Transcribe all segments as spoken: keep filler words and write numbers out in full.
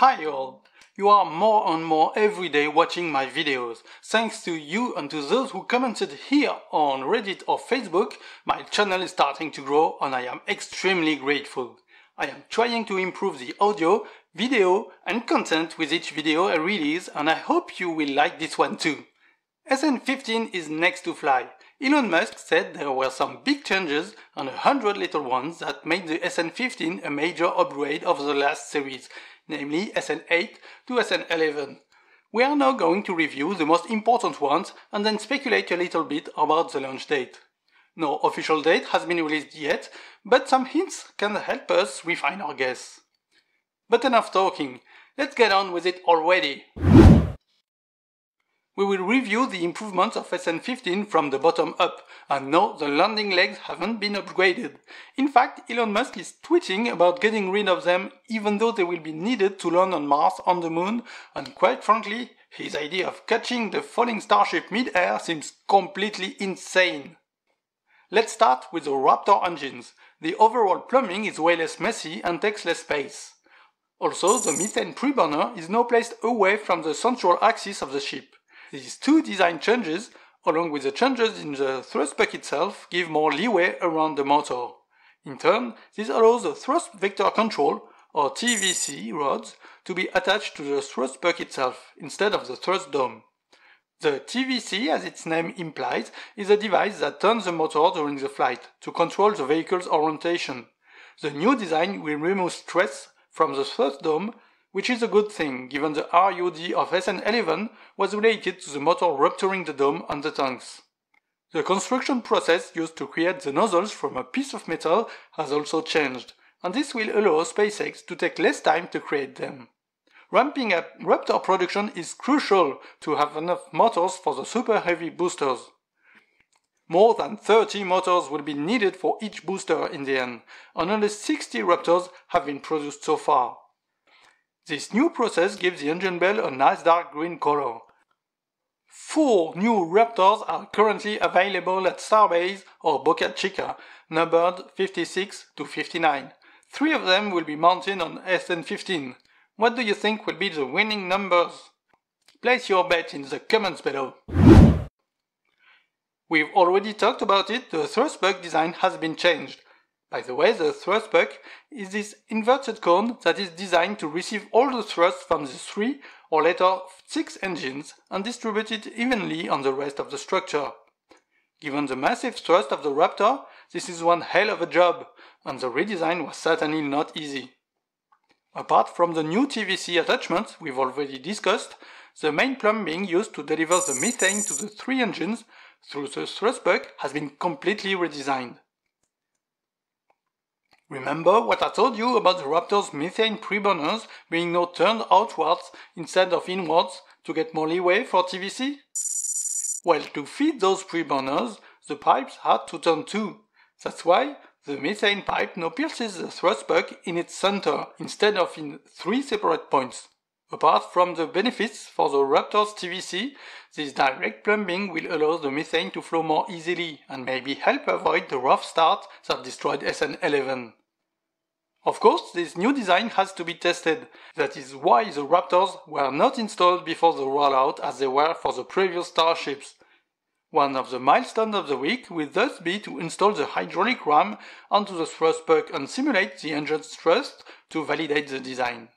Hi all! You are more and more every day watching my videos. Thanks to you and to those who commented here on Reddit or Facebook, my channel is starting to grow and I am extremely grateful. I am trying to improve the audio, video and content with each video I release and I hope you will like this one too. S N fifteen is next to fly. Elon Musk said there were some big changes and a hundred little ones that made the S N fifteen a major upgrade of the last series, namely S N eight to S N eleven. We are now going to review the most important ones and then speculate a little bit about the launch date. No official date has been released yet, but some hints can help us refine our guess. But enough talking, let's get on with it already! We will review the improvements of S N fifteen from the bottom up, and no, the landing legs haven't been upgraded. In fact, Elon Musk is tweeting about getting rid of them even though they will be needed to land on Mars, on the Moon, and quite frankly, his idea of catching the falling Starship mid-air seems completely insane. Let's start with the Raptor engines. The overall plumbing is way less messy and takes less space. Also, the methane preburner is now placed away from the central axis of the ship. These two design changes, along with the changes in the thrust puck itself, give more leeway around the motor. In turn, this allows the thrust vector control, or T V C rods, to be attached to the thrust puck itself, instead of the thrust dome. The T V C, as its name implies, is a device that turns the motor during the flight, to control the vehicle's orientation. The new design will remove stress from the thrust dome, which is a good thing, given the R U D of S N eleven was related to the motor rupturing the dome and the tanks. The construction process used to create the nozzles from a piece of metal has also changed, and this will allow SpaceX to take less time to create them. Ramping up Raptor production is crucial to have enough motors for the super heavy boosters. More than thirty motors will be needed for each booster in the end, and only sixty Raptors have been produced so far. This new process gives the engine bell a nice dark green color. Four new Raptors are currently available at Starbase or Boca Chica, numbered fifty-six to fifty-nine. Three of them will be mounted on S N fifteen. What do you think will be the winning numbers? Place your bet in the comments below. We've already talked about it, the thrust puck design has been changed. By the way, the thrust puck is this inverted cone that is designed to receive all the thrust from the three or later six engines and distribute it evenly on the rest of the structure. Given the massive thrust of the Raptor, this is one hell of a job, and the redesign was certainly not easy. Apart from the new T V C attachments we've already discussed, the main plumbing used to deliver the methane to the three engines through the thrust puck has been completely redesigned. Remember what I told you about the Raptor's methane preburners being now turned outwards instead of inwards to get more leeway for T V C? Well, to feed those preburners, the pipes had to turn too. That's why the methane pipe now pierces the thrust puck in its center instead of in three separate points. Apart from the benefits for the Raptor's T V C, this direct plumbing will allow the methane to flow more easily and maybe help avoid the rough start that destroyed S N eleven. Of course, this new design has to be tested. That is why the Raptors were not installed before the rollout as they were for the previous Starships. One of the milestones of the week will thus be to install the hydraulic ram onto the thrust puck and simulate the engine's thrust to validate the design.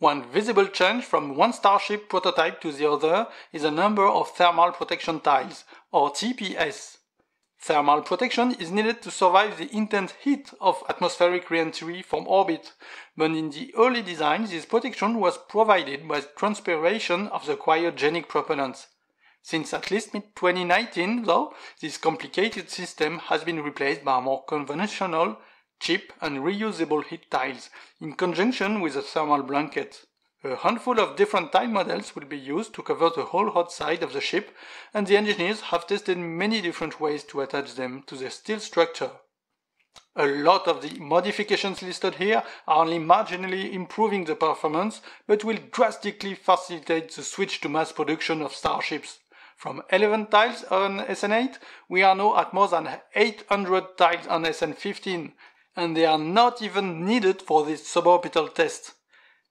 One visible change from one Starship prototype to the other is the number of thermal protection tiles, or T P S. Thermal protection is needed to survive the intense heat of atmospheric re-entry from orbit, but in the early design this protection was provided by transpiration of the cryogenic propellants. Since at least mid twenty nineteen, though, this complicated system has been replaced by more conventional, cheap and reusable heat tiles, in conjunction with a thermal blanket. A handful of different tile models will be used to cover the whole hot side of the ship, and the engineers have tested many different ways to attach them to the steel structure. A lot of the modifications listed here are only marginally improving the performance, but will drastically facilitate the switch to mass production of Starships. From eleven tiles on S N eight, we are now at more than eight hundred tiles on S N fifteen, and they are not even needed for this suborbital test.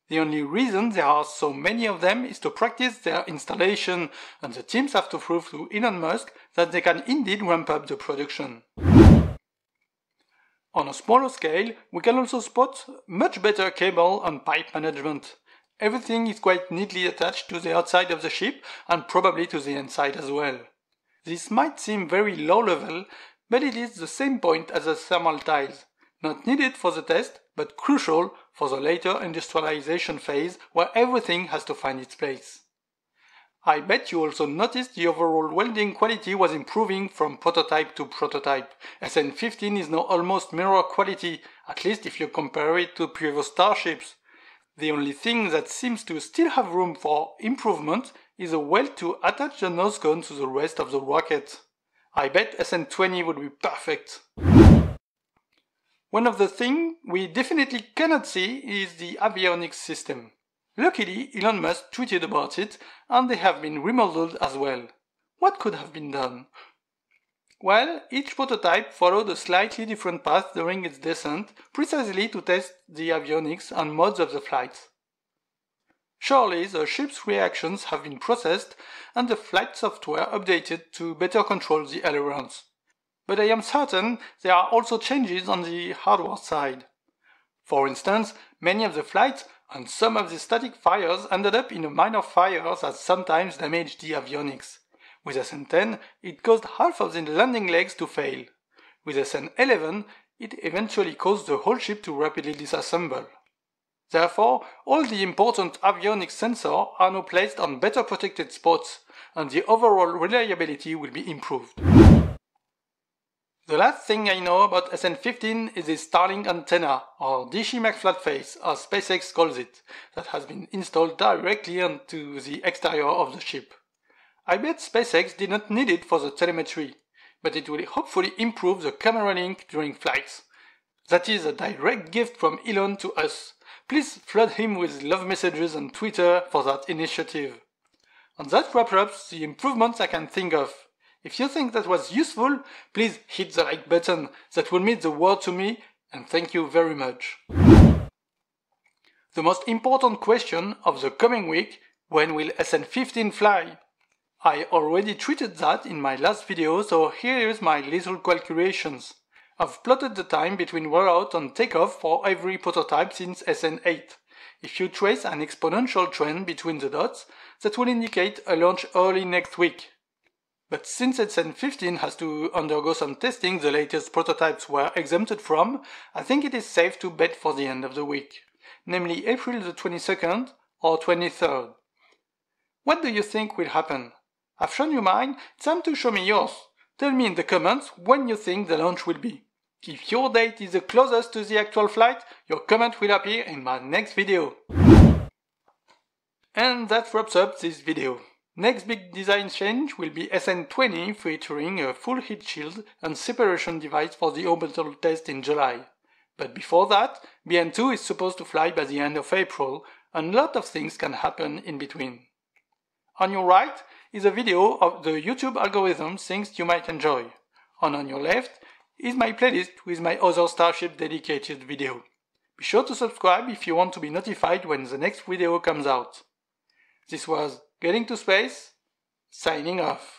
The only reason there are so many of them is to practice their installation, and the teams have to prove to Elon Musk that they can indeed ramp up the production. On a smaller scale, we can also spot much better cable and pipe management. Everything is quite neatly attached to the outside of the ship and probably to the inside as well. This might seem very low level, but it is the same point as the thermal tiles. Not needed for the test, but crucial for the later industrialization phase where everything has to find its place. I bet you also noticed the overall welding quality was improving from prototype to prototype. S N fifteen is now almost mirror quality, at least if you compare it to previous Starships. The only thing that seems to still have room for improvement is a weld to attach the nose cone to the rest of the rocket. I bet S N twenty would be perfect. One of the things we definitely cannot see is the avionics system. Luckily, Elon Musk tweeted about it, and they have been remodeled as well. What could have been done? Well, each prototype followed a slightly different path during its descent, precisely to test the avionics and modes of the flight. Surely, the ship's reactions have been processed and the flight software updated to better control the ailerons. But I am certain there are also changes on the hardware side. For instance, many of the flights and some of the static fires ended up in a minor fire that sometimes damaged the avionics. With S N ten, it caused half of the landing legs to fail. With S N eleven, it eventually caused the whole ship to rapidly disassemble. Therefore, all the important avionics sensors are now placed on better protected spots, and the overall reliability will be improved. The last thing I know about S N fifteen is the Starlink antenna, or Dishy McFlatface, as SpaceX calls it, that has been installed directly onto the exterior of the ship. I bet SpaceX did not need it for the telemetry, but it will hopefully improve the camera link during flights. That is a direct gift from Elon to us. Please flood him with love messages on Twitter for that initiative. And that wraps up the improvements I can think of. If you think that was useful, please hit the like button, that will mean the world to me, and thank you very much. The most important question of the coming week: when will S N fifteen fly? I already treated that in my last video, so here is my little calculations. I've plotted the time between rollout and takeoff for every prototype since S N eight. If you trace an exponential trend between the dots, that will indicate a launch early next week. But since S N fifteen has to undergo some testing the latest prototypes were exempted from, I think it is safe to bet for the end of the week, namely April the twenty-second or twenty-third. What do you think will happen? I've shown you mine, it's time to show me yours. Tell me in the comments when you think the launch will be. If your date is the closest to the actual flight, your comment will appear in my next video. And that wraps up this video. Next big design change will be S N twenty, featuring a full heat shield and separation device for the orbital test in July. But before that, B N two is supposed to fly by the end of April, and a lot of things can happen in between. On your right is a video of the YouTube algorithm things you might enjoy, and on your left is my playlist with my other Starship dedicated video. Be sure to subscribe if you want to be notified when the next video comes out. This was Getting to Space, signing off.